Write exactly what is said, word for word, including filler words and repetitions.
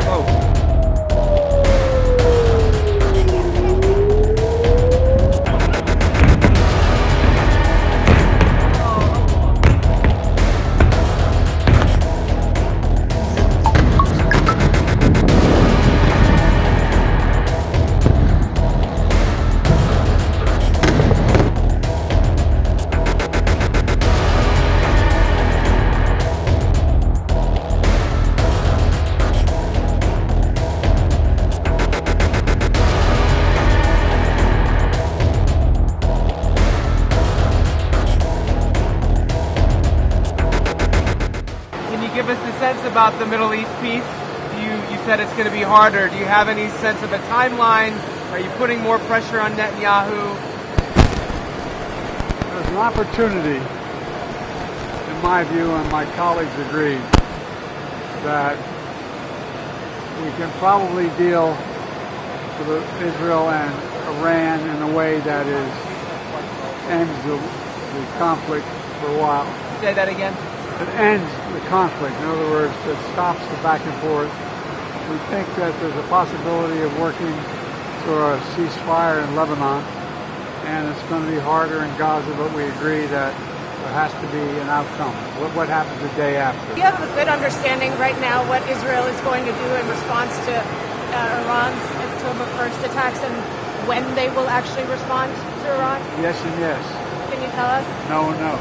fuck out. Give us a sense about the Middle East peace. You, you said it's going to be harder. Do you have any sense of a timeline? Are you putting more pressure on Netanyahu? There's an opportunity, in my view, and my colleagues agree, that we can probably deal with Israel and Iran in a way that is ends the, the conflict for a while. Say that again. It ends the conflict. In other words, it stops the back and forth. We think that there's a possibility of working to a ceasefire in Lebanon, and it's going to be harder in Gaza, but we agree that there has to be an outcome. What, what happens the day after? We have a good understanding right now what Israel is going to do in response to uh, Iran's October first attacks and when they will actually respond to Iran? Yes and yes. Can you tell us? No, no.